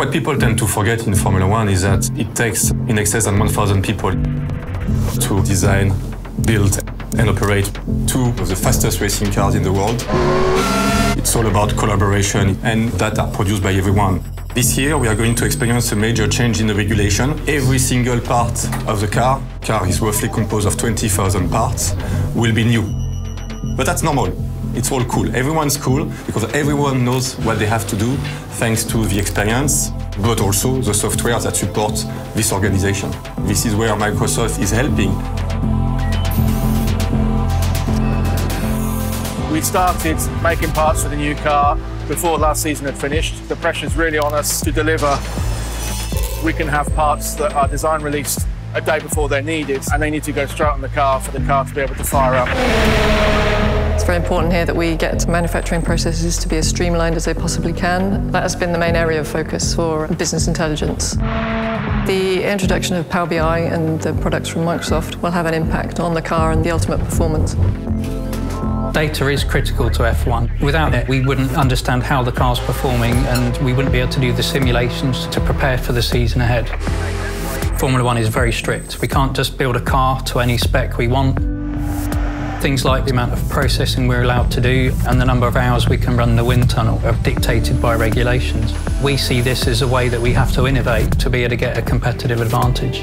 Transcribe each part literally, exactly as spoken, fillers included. What people tend to forget in Formula One is that it takes in excess than one thousand people to design, build and operate two of the fastest racing cars in the world. It's all about collaboration and data produced by everyone. This year we are going to experience a major change in the regulation. Every single part of the car, car is roughly composed of twenty thousand parts, will be new. But that's normal. It's all cool. Everyone's cool because everyone knows what they have to do thanks to the experience, but also the software that supports this organization. This is where Microsoft is helping. We started making parts for the new car before last season had finished. The pressure's really on us to deliver. We can have parts that are design released a day before they're needed, and they need to go straight on the car for the car to be able to fire up. It's very important here that we get manufacturing processes to be as streamlined as they possibly can. That has been the main area of focus for business intelligence. The introduction of Power B I and the products from Microsoft will have an impact on the car and the ultimate performance. Data is critical to F one. Without it, we wouldn't understand how the car's performing, and we wouldn't be able to do the simulations to prepare for the season ahead. Formula One is very strict. We can't just build a car to any spec we want. Things like the amount of processing we're allowed to do and the number of hours we can run the wind tunnel are dictated by regulations. We see this as a way that we have to innovate to be able to get a competitive advantage.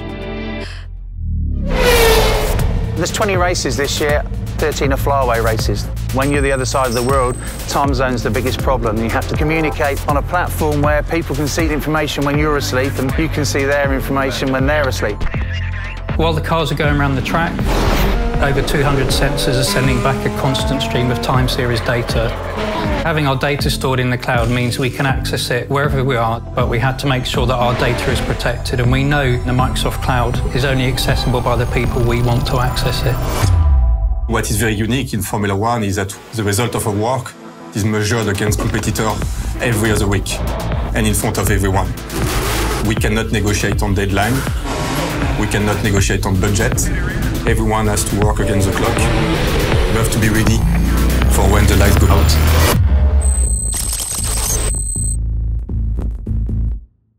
There's twenty races this year, thirteen are flyaway races. When you're the other side of the world, time zone's the biggest problem. You have to communicate on a platform where people can see the information when you're asleep and you can see their information when they're asleep. While the cars are going around the track, over two hundred sensors are sending back a constant stream of time series data. Having our data stored in the cloud means we can access it wherever we are, but we had to make sure that our data is protected, and we know the Microsoft Cloud is only accessible by the people we want to access it. What is very unique in Formula One is that the result of our work is measured against competitors every other week and in front of everyone. We cannot negotiate on deadline, we cannot negotiate on budget. Everyone has to work against the clock. We have to be ready for when the lights go out.